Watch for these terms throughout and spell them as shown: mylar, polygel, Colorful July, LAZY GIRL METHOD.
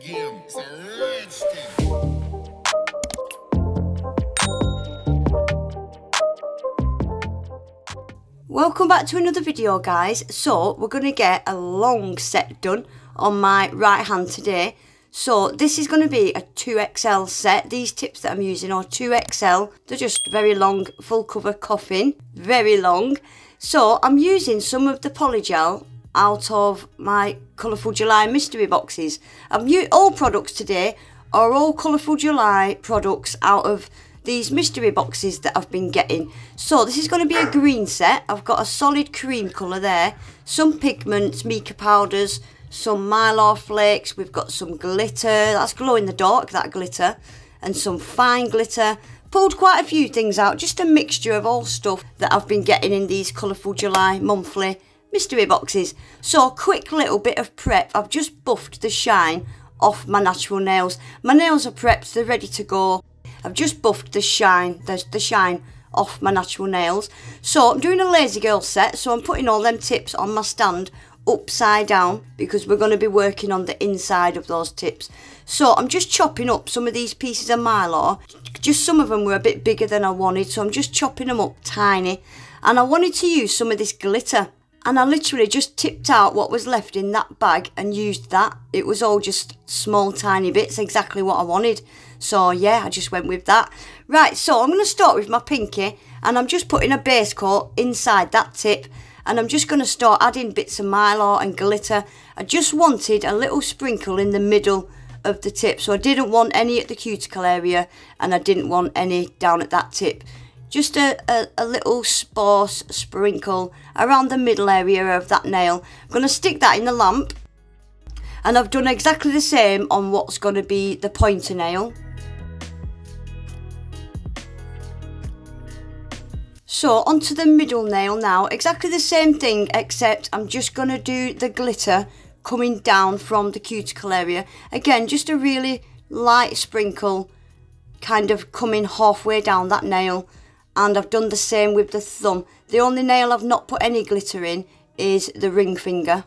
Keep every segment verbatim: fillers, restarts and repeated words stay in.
again. It's a redstone. Welcome back to another video, guys. So we're going to get a long set done on my right hand today. So this is going to be a two X L set. These tips that I'm using are two X L. They're just very long, full cover coffin, very long. So I'm using some of the polygel out of my Colorful July mystery boxes. I've used all products today are all Colorful July products out of these mystery boxes that I've been getting. So this is going to be a green set. I've got a solid cream colour there, some pigments, mica powders, some mylar flakes, we've got some glitter, that's glow in the dark, that glitter, and some fine glitter. Pulled quite a few things out, just a mixture of all stuff that I've been getting in these Colourful July monthly mystery boxes. So a quick little bit of prep. I've just buffed the shine off my natural nails. My nails are prepped, they're ready to go. I've just buffed the shine, there's the shine off my natural nails. So I'm doing a lazy girl set, so I'm putting all them tips on my stand upside down because we're going to be working on the inside of those tips. So I'm just chopping up some of these pieces of mylar. Just some of them were a bit bigger than I wanted, so I'm just chopping them up tiny. And I wanted to use some of this glitter. And I literally just tipped out what was left in that bag and used that. It was all just small tiny bits, exactly what I wanted. So yeah, I just went with that. Right, so I'm going to start with my pinky and I'm just putting a base coat inside that tip. And I'm just going to start adding bits of mylar and glitter. I just wanted a little sprinkle in the middle of the tip. So I didn't want any at the cuticle area and I didn't want any down at that tip. Just a, a, a little sparse sprinkle around the middle area of that nail. I'm going to stick that in the lamp. And I've done exactly the same on what's going to be the pointer nail. So onto the middle nail now. Exactly the same thing, except I'm just going to do the glitter coming down from the cuticle area. Again, just a really light sprinkle kind of coming halfway down that nail. And I've done the same with the thumb. The only nail I've not put any glitter in is the ring finger.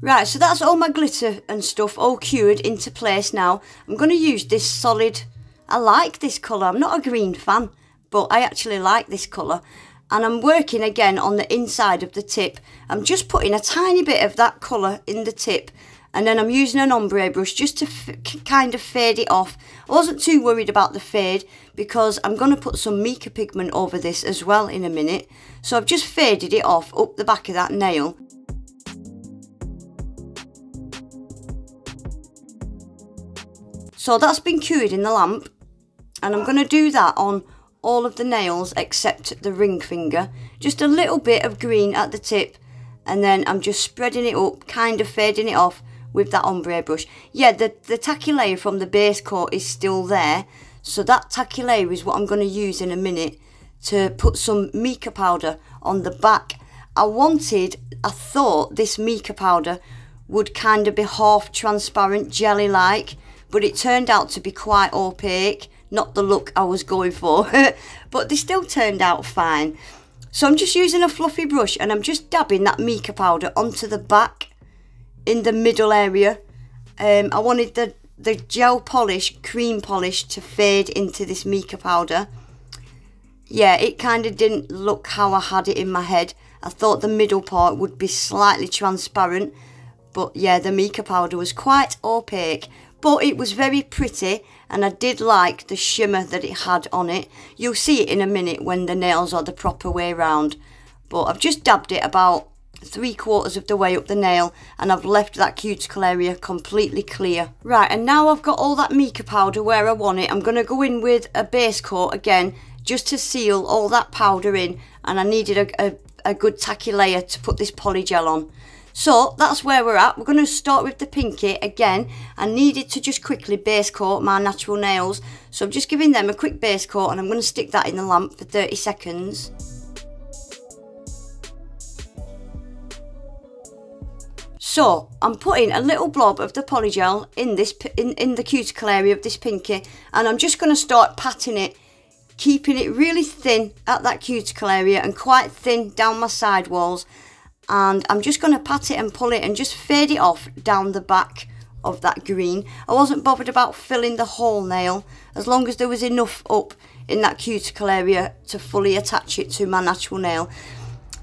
Right, so that's all my glitter and stuff all cured into place now. I'm going to use this solid. I like this colour. I'm not a green fan, but I actually like this colour. And I'm working again on the inside of the tip. I'm just putting a tiny bit of that colour in the tip. And then I'm using an ombre brush just to f kind of fade it off. I wasn't too worried about the fade because I'm going to put some mica pigment over this as well in a minute. So I've just faded it off up the back of that nail. So that's been cured in the lamp. And I'm going to do that on all of the nails except the ring finger. Just a little bit of green at the tip. And then I'm just spreading it up, kind of fading it off with that ombre brush. Yeah, the, the tacky layer from the base coat is still there. So that tacky layer is what I'm going to use in a minute to put some mica powder on the back. I wanted, I thought this mica powder would kind of be half transparent, jelly-like, but it turned out to be quite opaque. Not the look I was going for, but they still turned out fine. So I'm just using a fluffy brush and I'm just dabbing that mica powder onto the back. In the middle area, um, I wanted the, the gel polish, cream polish, to fade into this mica powder. Yeah, it kind of didn't look how I had it in my head. I thought the middle part would be slightly transparent, but yeah, the mica powder was quite opaque. But it was very pretty, and I did like the shimmer that it had on it. You'll see it in a minute when the nails are the proper way round. But I've just dabbed it about three quarters of the way up the nail and I've left that cuticle area completely clear. Right, and now I've got all that mica powder where I want it. I'm going to go in with a base coat again just to seal all that powder in, and I needed a, a, a good tacky layer to put this polygel on. So that's where we're at. We're going to start with the pinky again. I needed to just quickly base coat my natural nails, so I'm just giving them a quick base coat and I'm going to stick that in the lamp for thirty seconds. So I'm putting a little blob of the polygel in this in, in the cuticle area of this pinky, and I'm just going to start patting it, keeping it really thin at that cuticle area and quite thin down my side walls. And I'm just going to pat it and pull it and just fade it off down the back of that green. I wasn't bothered about filling the whole nail as long as there was enough up in that cuticle area to fully attach it to my natural nail.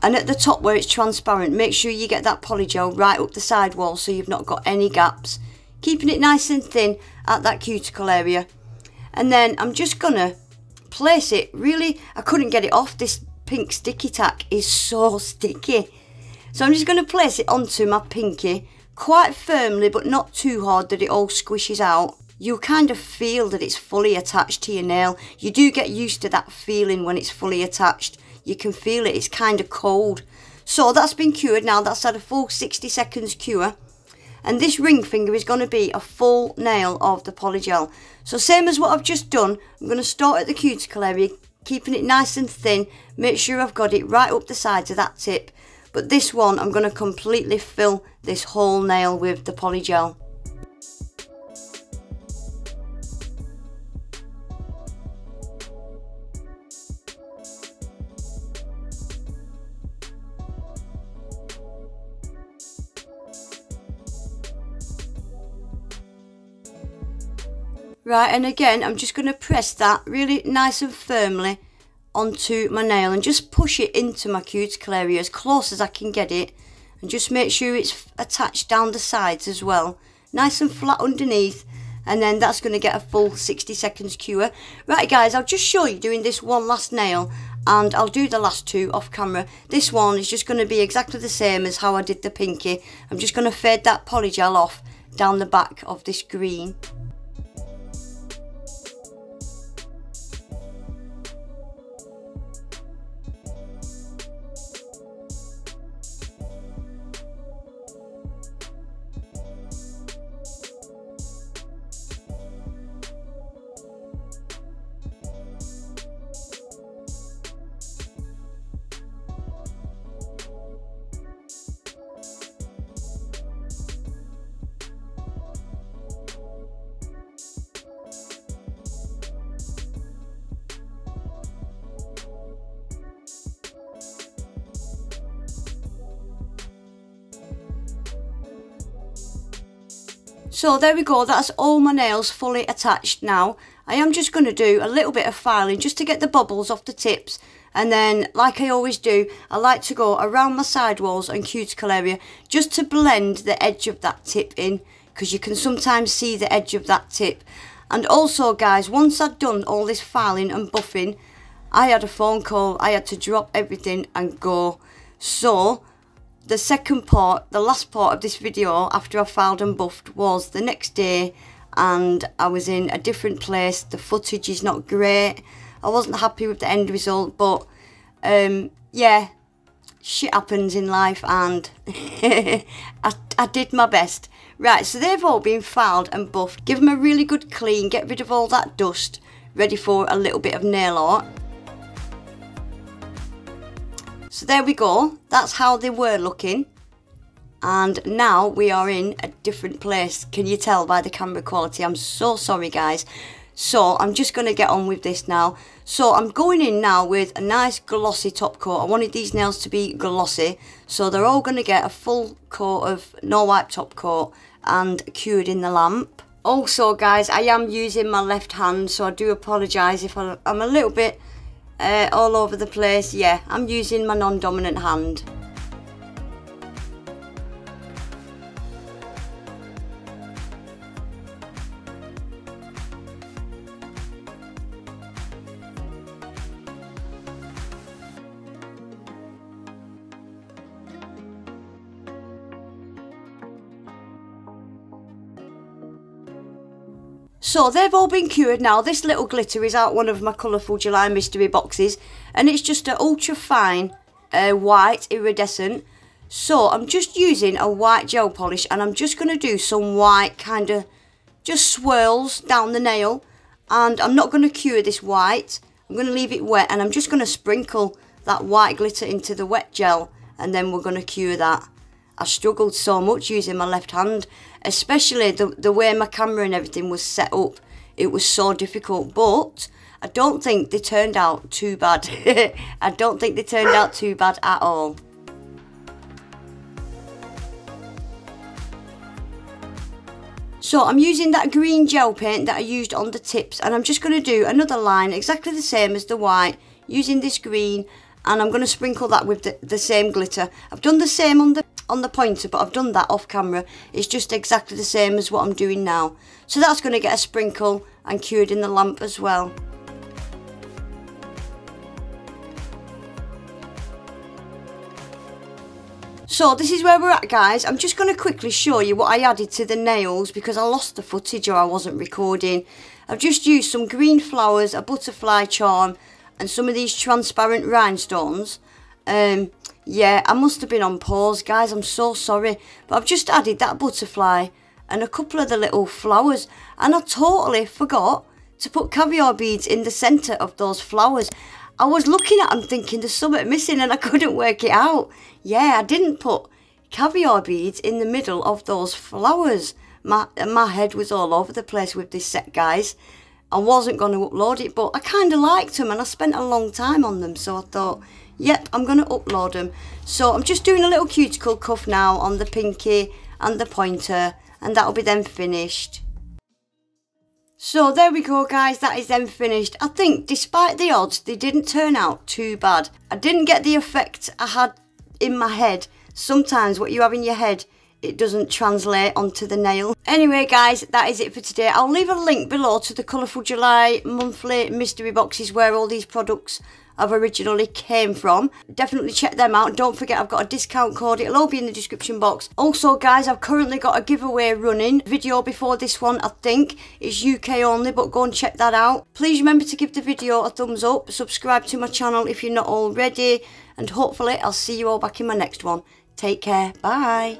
And at the top where it's transparent, make sure you get that polygel right up the side wall so you've not got any gaps, keeping it nice and thin at that cuticle area. And then I'm just gonna place it. Really, I couldn't get it off. This pink sticky tack is so sticky, so I'm just going to place it onto my pinky quite firmly, but not too hard that it all squishes out. You'll kind of feel that it's fully attached to your nail. You do get used to that feeling when it's fully attached. You can feel it, it's kind of cold. So that's been cured now, that's had a full sixty seconds cure. And this ring finger is going to be a full nail of the polygel. So same as what I've just done, I'm going to start at the cuticle area, keeping it nice and thin. Make sure I've got it right up the sides of that tip. But this one, I'm going to completely fill this whole nail with the polygel. Right, and again, I'm just going to press that really nice and firmly onto my nail and just push it into my cuticle area as close as I can get it, and just make sure it's attached down the sides as well, nice and flat underneath. And then that's going to get a full sixty seconds cure. Right guys, I'll just show you doing this one last nail, and I'll do the last two off camera. This one is just going to be exactly the same as how I did the pinky. I'm just going to fade that polygel off down the back of this green. So there we go, that's all my nails fully attached now. I am just going to do a little bit of filing just to get the bubbles off the tips, and then like I always do, I like to go around my side walls and cuticle area just to blend the edge of that tip in, because you can sometimes see the edge of that tip. And also guys, once I'd done all this filing and buffing, I had a phone call, I had to drop everything and go. So the second part, the last part of this video after I filed and buffed, was the next day, and I was in a different place. The footage is not great. I wasn't happy with the end result, but um, yeah, shit happens in life, and I, I did my best. Right, so they've all been filed and buffed. Give them a really good clean, get rid of all that dust, ready for a little bit of nail art. So there we go, that's how they were looking, and now we are in a different place. Can you tell by the camera quality? I'm so sorry guys. So I'm just going to get on with this now. So I'm going in now with a nice glossy top coat. I wanted these nails to be glossy, so they're all going to get a full coat of no wipe top coat and cured in the lamp. Also guys, I am using my left hand, so I do apologise if I'm a little bit Uh, all over the place. Yeah, I'm using my non-dominant hand. So they've all been cured now. This little glitter is out one of my Colorful July mystery boxes, and it's just an ultra fine uh, white iridescent. So I'm just using a white gel polish, and I'm just going to do some white kind of just swirls down the nail, and I'm not going to cure this white. I'm going to leave it wet, and I'm just going to sprinkle that white glitter into the wet gel, and then we're going to cure that. I struggled so much using my left hand, especially the, the way my camera and everything was set up. It was so difficult, but I don't think they turned out too bad. I don't think they turned out too bad at all. So I'm using that green gel paint that I used on the tips, and I'm just going to do another line exactly the same as the white using this green, and I'm going to sprinkle that with the, the same glitter. I've done the same on the on the pointer, but I've done that off camera. It's just exactly the same as what I'm doing now. So that's going to get a sprinkle and cured in the lamp as well. So this is where we're at, guys. I'm just going to quickly show you what I added to the nails because I lost the footage or I wasn't recording. I've just used some green flowers, a butterfly charm and some of these transparent rhinestones. Um, yeah, I must have been on pause, guys. I'm so sorry. But I've just added that butterfly and a couple of the little flowers, and I totally forgot to put caviar beads in the centre of those flowers. I was looking at them thinking there's something missing and I couldn't work it out. Yeah, I didn't put caviar beads in the middle of those flowers. My, my head was all over the place with this set, guys. I wasn't going to upload it, but I kind of liked them and I spent a long time on them. So I thought, yep, I'm going to upload them. So I'm just doing a little cuticle cuff now on the pinky and the pointer, and that'll be then finished. So there we go, guys, that is then finished. I think despite the odds, they didn't turn out too bad. I didn't get the effect I had in my head. Sometimes what you have in your head, it doesn't translate onto the nail. Anyway, guys, that is it for today. I'll leave a link below to the Colorful July monthly mystery boxes where all these products have originally came from. Definitely check them out. Don't forget, I've got a discount code. It'll all be in the description box. Also, guys, I've currently got a giveaway running. Video before this one, I think. It's U K only, but go and check that out. Please remember to give the video a thumbs up. Subscribe to my channel if you're not already. And hopefully, I'll see you all back in my next one. Take care. Bye.